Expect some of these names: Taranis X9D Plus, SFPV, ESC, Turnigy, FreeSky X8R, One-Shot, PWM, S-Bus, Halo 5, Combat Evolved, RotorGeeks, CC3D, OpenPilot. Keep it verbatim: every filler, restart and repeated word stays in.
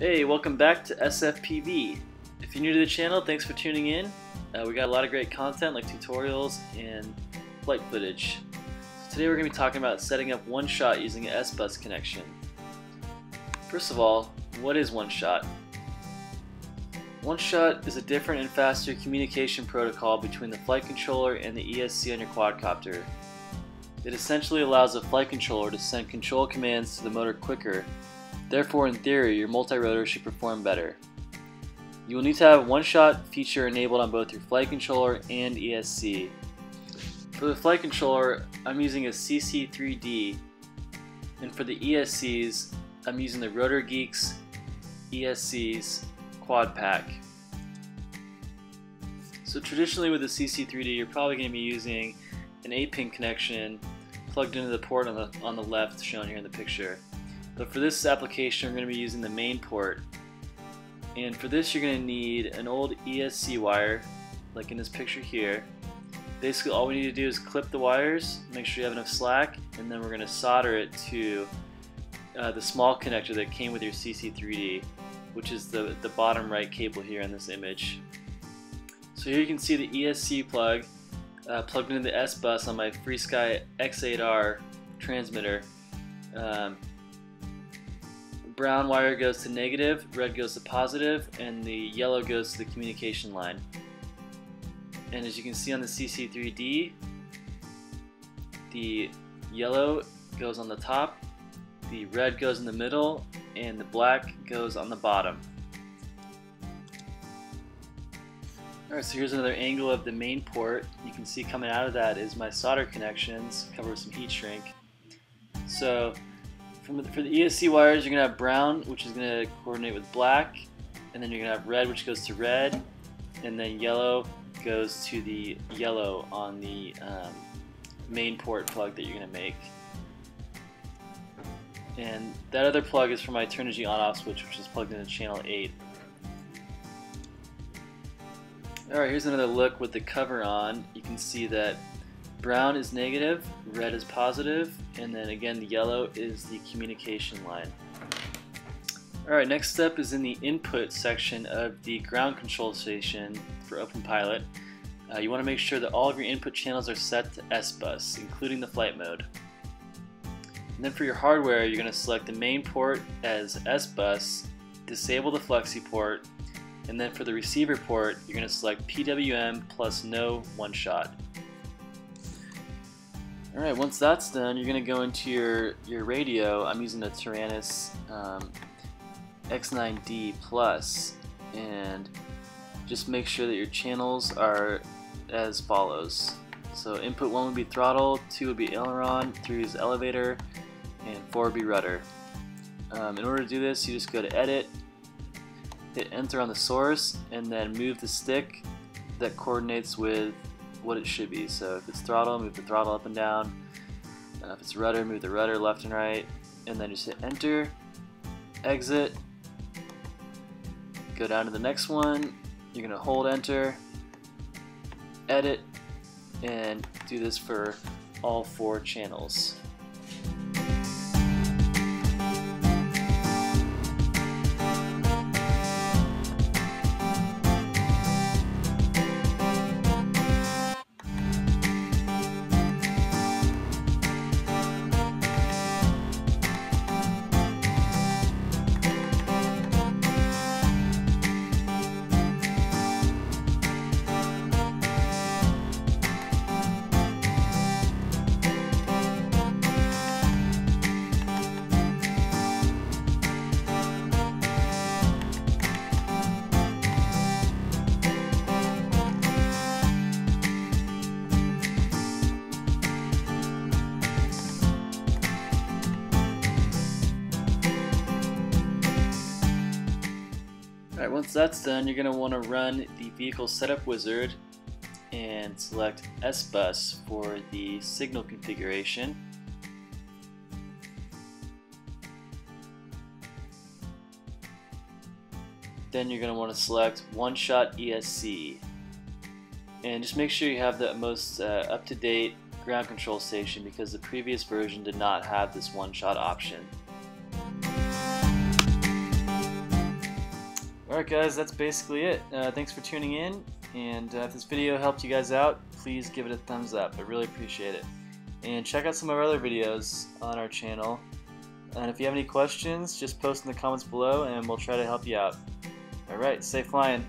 Hey, welcome back to S F P V. If you're new to the channel, thanks for tuning in. Uh, we got a lot of great content like tutorials and flight footage. So today we're going to be talking about setting up One-Shot using an S-Bus connection. First of all, what is One-Shot? One-Shot is a different and faster communication protocol between the flight controller and the E S C on your quadcopter. It essentially allows the flight controller to send control commands to the motor quicker. Therefore, in theory, your multi-rotor should perform better. You will need to have One-Shot feature enabled on both your flight controller and E S C. For the flight controller, I'm using a C C three D, and for the E S Cs, I'm using the RotorGeeks E S Cs Quad Pack. So traditionally with the C C three D, you're probably going to be using an eight pin connection plugged into the port on the, on the left shown here in the picture. But for this application, we're going to be using the main port. And for this, you're going to need an old E S C wire, like in this picture here. Basically, all we need to do is clip the wires, make sure you have enough slack, and then we're going to solder it to uh, the small connector that came with your C C three D, which is the, the bottom right cable here in this image. So here you can see the E S C plug uh, plugged into the S-Bus on my FreeSky X eight R transmitter. Um, Brown wire goes to negative, red goes to positive, and the yellow goes to the communication line. And as you can see on the C C three D, the yellow goes on the top, the red goes in the middle, and the black goes on the bottom. Alright, so here's another angle of the main port. You can see coming out of that is my solder connections covered with some heat shrink. So From the, for the E S C wires, you're going to have brown, which is going to coordinate with black, and then you're going to have red, which goes to red, and then yellow goes to the yellow on the um, main port plug that you're going to make. And that other plug is for my Turnigy on-off switch, which is plugged into channel eight. Alright, here's another look with the cover on. You can see that brown is negative, red is positive, and then again the yellow is the communication line. Alright, next step is in the input section of the ground control station for OpenPilot. Uh, you want to make sure that all of your input channels are set to S-Bus, including the flight mode. And then for your hardware, you're going to select the main port as S-Bus, disable the Flexi port, and then for the receiver port, you're going to select P W M plus no One-Shot. Alright, once that's done, you're going to go into your, your radio. I'm using the Taranis um, X nine D Plus, and just make sure that your channels are as follows. So input one would be throttle, two would be aileron, three is elevator, and four would be rudder. Um, in order to do this, you just go to edit, hit enter on the source, and then move the stick that coordinates with what it should be. So if it's throttle, move the throttle up and down. Uh, if it's rudder, move the rudder left and right, and then just hit enter, exit, go down to the next one, you're gonna hold enter, edit, and do this for all four channels. Alright, once that's done, you're going to want to run the vehicle setup wizard and select S-Bus for the signal configuration. Then you're going to want to select One-Shot E S C, and just make sure you have the most uh, up-to-date ground control station, because the previous version did not have this One-Shot option. Alright guys, that's basically it. Uh, thanks for tuning in, and uh, if this video helped you guys out, please give it a thumbs up. I really appreciate it. And check out some of our other videos on our channel. And if you have any questions, just post in the comments below and we'll try to help you out. Alright, safe flying.